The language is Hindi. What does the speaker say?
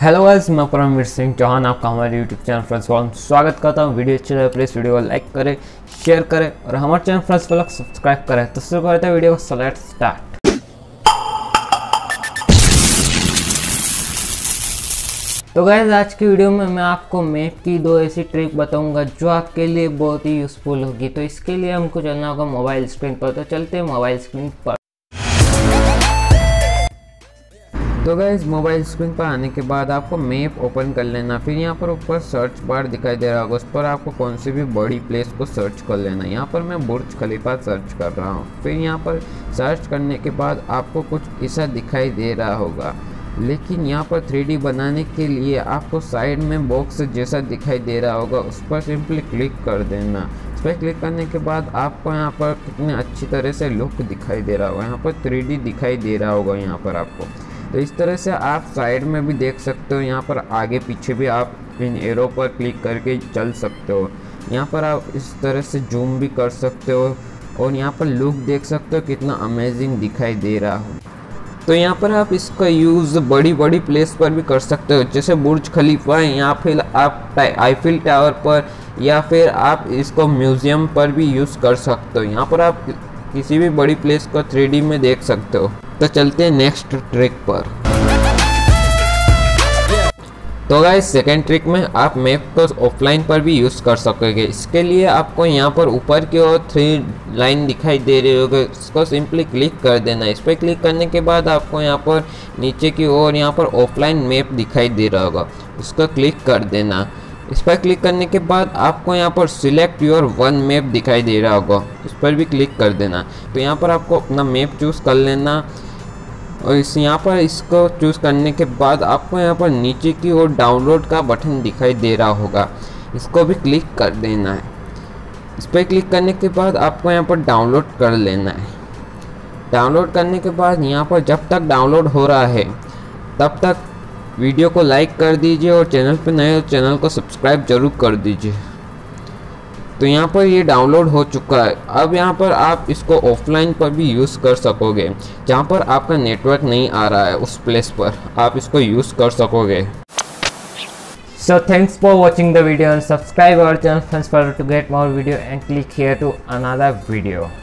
हेलो गाइस, मैं परमवीर सिंह चौहान आपका हमारे यूट्यूब चैनल फ्रेंजी फेलो स्वागत करता हूं। वीडियो अच्छी लगे प्लीज़ वीडियो को लाइक करें, शेयर करें और हमारे चैनल फ्रेंजी फेलो सब्सक्राइब करें। तो शुरू करते हैं वीडियो को, लेट्स स्टार्ट। तो गाइस, आज की वीडियो में मैं आपको मैप की दो ऐसी ट्रिक बताऊँगा जो आपके लिए बहुत ही यूजफुल होगी। तो इसके लिए हमको चलना होगा मोबाइल स्क्रीन पर। तो चलते हैं मोबाइल स्क्रीन पर। तो गाइस, मोबाइल स्क्रीन पर आने के बाद आपको मैप ओपन कर लेना। फिर यहाँ पर ऊपर सर्च बार दिखाई दे रहा होगा, उस पर आपको कौन सी भी बड़ी प्लेस को सर्च कर लेना। यहाँ पर मैं बुर्ज खलीफा सर्च कर रहा हूँ। फिर यहाँ पर सर्च करने के बाद आपको कुछ ऐसा दिखाई दे रहा होगा, लेकिन यहाँ पर 3D बनाने के लिए आपको साइड में बॉक्स जैसा दिखाई दे रहा होगा, उस पर सिंपली क्लिक कर देना। उस पर क्लिक करने के बाद आपको यहाँ पर कितने अच्छी तरह से लुक दिखाई दे रहा होगा, यहाँ पर 3D दिखाई दे रहा होगा यहाँ पर आपको। तो इस तरह से आप साइड में भी देख सकते हो, यहाँ पर आगे पीछे भी आप इन एरो पर क्लिक करके चल सकते हो। यहाँ पर आप इस तरह से जूम भी कर सकते हो और यहाँ पर लुक देख सकते हो कितना अमेजिंग दिखाई दे रहा हो। तो यहाँ पर आप इसका यूज़ बड़ी बड़ी प्लेस पर भी कर सकते हो, जैसे बुर्ज खलीफा या फिर आप आईफिल टावर पर, या फिर आप इसको म्यूज़ियम पर भी यूज़ कर सकते हो। यहाँ पर आप किसी भी बड़ी प्लेस को 3D में देख सकते हो। तो चलते हैं नेक्स्ट ट्रिक पर। तो गाइस, सेकेंड ट्रिक में आप मैप को ऑफलाइन पर भी यूज़ कर सकोगे। इसके लिए आपको यहाँ पर ऊपर की ओर 3 लाइन दिखाई दे रही होगी, इसको सिंपली क्लिक कर देना। इस पर क्लिक करने के बाद आपको यहाँ पर नीचे की ओर यहाँ पर ऑफलाइन मैप दिखाई दे रहा होगा, उसको क्लिक कर देना। इस पर क्लिक करने के बाद आपको यहाँ पर सिलेक्ट योर वन मैप दिखाई दे रहा होगा, उस पर भी क्लिक कर देना। तो यहाँ पर आपको अपना मैप चूज़ कर लेना और इस यहाँ पर इसको चूज़ करने के बाद आपको यहाँ पर नीचे की ओर डाउनलोड का बटन दिखाई दे रहा होगा, इसको भी क्लिक कर देना है। इस पर क्लिक करने के बाद आपको यहाँ पर डाउनलोड कर लेना है। डाउनलोड करने के बाद यहाँ पर जब तक डाउनलोड हो रहा है तब तक वीडियो को लाइक कर दीजिए और चैनल पर नए हो चैनल को सब्सक्राइब जरूर कर दीजिए। तो यहाँ पर ये डाउनलोड हो चुका है। अब यहाँ पर आप इसको ऑफलाइन पर भी यूज़ कर सकोगे, जहाँ पर आपका नेटवर्क नहीं आ रहा है उस प्लेस पर आप इसको यूज़ कर सकोगे। So thanks for watching the video and subscribe our channel friends for to get more video and click here to another video.